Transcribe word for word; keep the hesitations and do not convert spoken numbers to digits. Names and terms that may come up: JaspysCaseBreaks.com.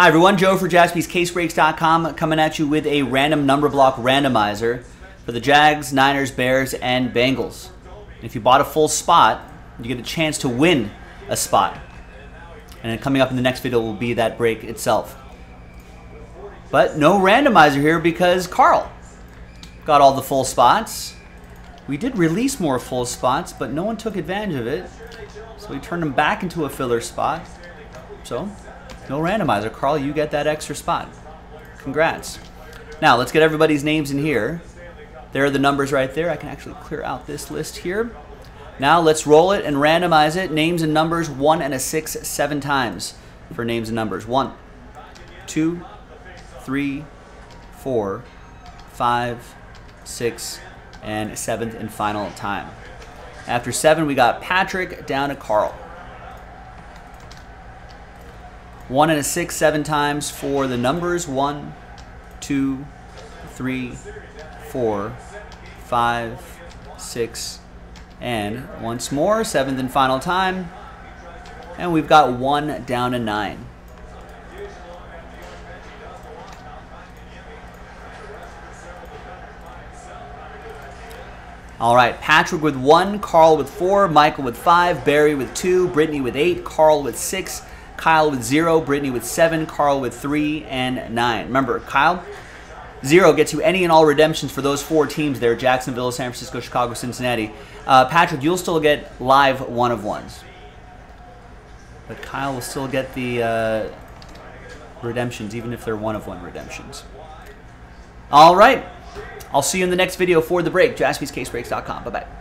Hi everyone, Joe for Jaspys Case Breaks dot com coming at you with a random number block randomizer for the Jags, Niners, Bears, and Bengals. And if you bought a full spot, you get a chance to win a spot. And then coming up in the next video will be that break itself. But no randomizer here because Carl got all the full spots. We did release more full spots, but no one took advantage of it. So we turned them back into a filler spot. So no randomizer. Carl, you get that extra spot. Congrats. Now, let's get everybody's names in here. There are the numbers right there. I can actually clear out this list here. Now, let's roll it and randomize it. Names and numbers, one and a six, seven times for names and numbers. One, two, three, four, five, six, and seventh and final time. After seven, we got Patrick down to Carl. One and a six, seven times for the numbers. One, two, three, four, five, six, and once more, seventh and final time. And we've got one down to nine. All right, Patrick with one, Carl with four, Michael with five, Barry with two, Brittany with eight, Carl with six, Kyle with zero, Brittany with seven, Carl with three, and nine. Remember, Kyle, zero gets you any and all redemptions for those four teams there, Jacksonville, San Francisco, Chicago, Cincinnati. Uh, Patrick, you'll still get live one of ones. But Kyle will still get the uh, redemptions, even if they're one of one redemptions. All right. I'll see you in the next video for the break. Jaspys Case Breaks dot com. Bye-bye.